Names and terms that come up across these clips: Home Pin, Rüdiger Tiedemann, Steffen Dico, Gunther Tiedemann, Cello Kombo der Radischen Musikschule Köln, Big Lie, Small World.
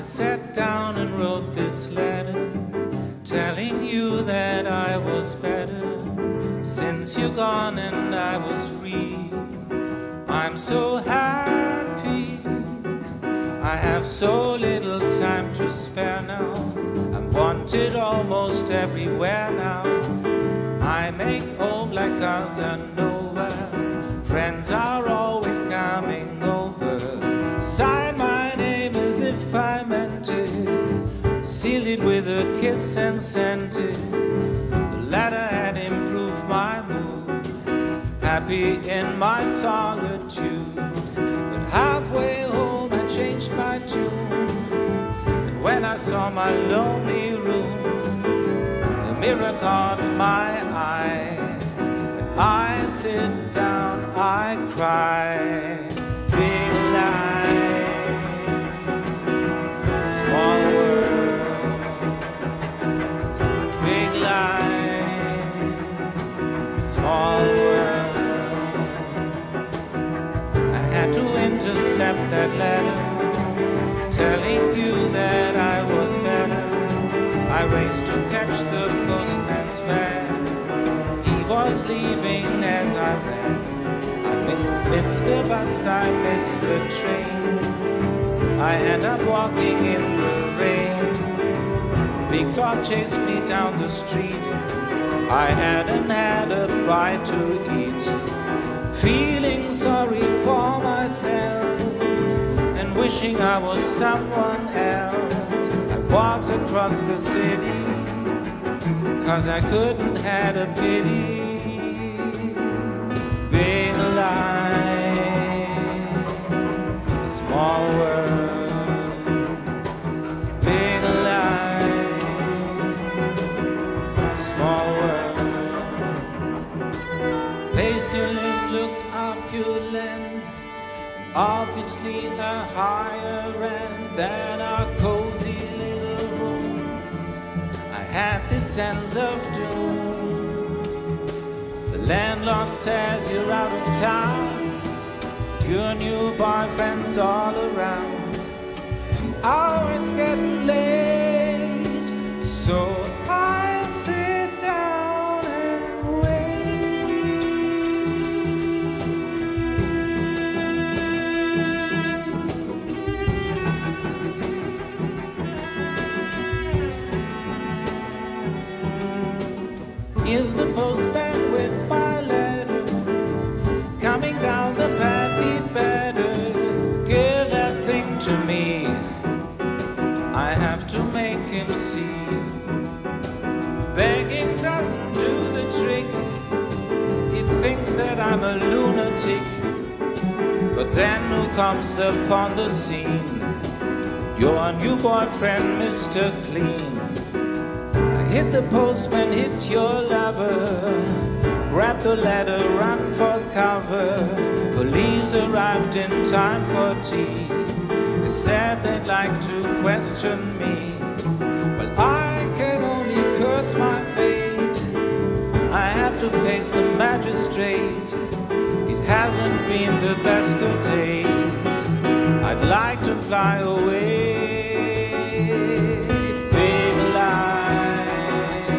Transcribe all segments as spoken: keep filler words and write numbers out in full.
I sat down and wrote this letter, telling you that I was better since you're gone and I was free. I'm so happy, I have so little time to spare now. I'm wanted almost everywhere now. I make home like Casanova, friends are always coming over. Sign my name as if I meant it, seal it with a kiss and send it. The letter had improved my mood, happy in my solitude. But halfway home I changed my tune, and when I saw my lonely room, a mirror caught my eye. I sit down, I cry, big lie, small world, big lie, small world. I had to intercept that letter, telling you that I was better. I raced to catch the postman's van. Was leaving as I ran. I miss, miss the bus, I miss the train. I end up walking in the rain. Big dog chased me down the street. I hadn't had a bite to eat. Feeling sorry for myself and wishing I was someone else. I walked across the city, 'cause I couldn't had a pity. Big lie, small world. Big lie, small world. Place you live looks opulent, obviously the higher end than our cozy little room. I had this sense of doom. Landlord says you're out of town, your new boyfriend's all around. Hours get late, so I sit down and wait. Here's the postman with my begging doesn't do the trick. He thinks that I'm a lunatic. But then who comes upon the scene? Your new boyfriend, Mister Clean. I hit the postman, hit your lover. Grab the ladder, run for cover. Police arrived in time for tea. They said they'd like to question me. Well, I curse my fate. I have to face the magistrate. It hasn't been the best of days. I'd like to fly away. Big lie,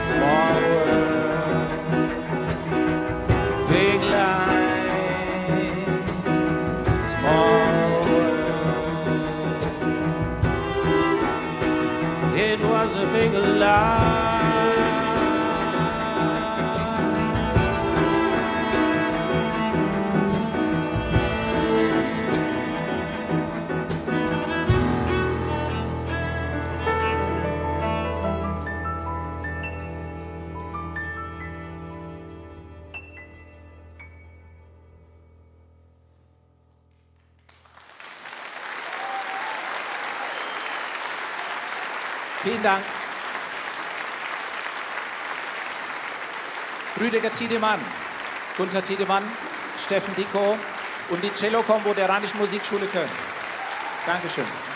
small world. Big lie, small world. It was a big lie. Vielen Dank. Rüdiger Tiedemann, Gunther Tiedemann, Steffen Dico und die Cello Kombo der Radischen Musikschule Köln. Dankeschön.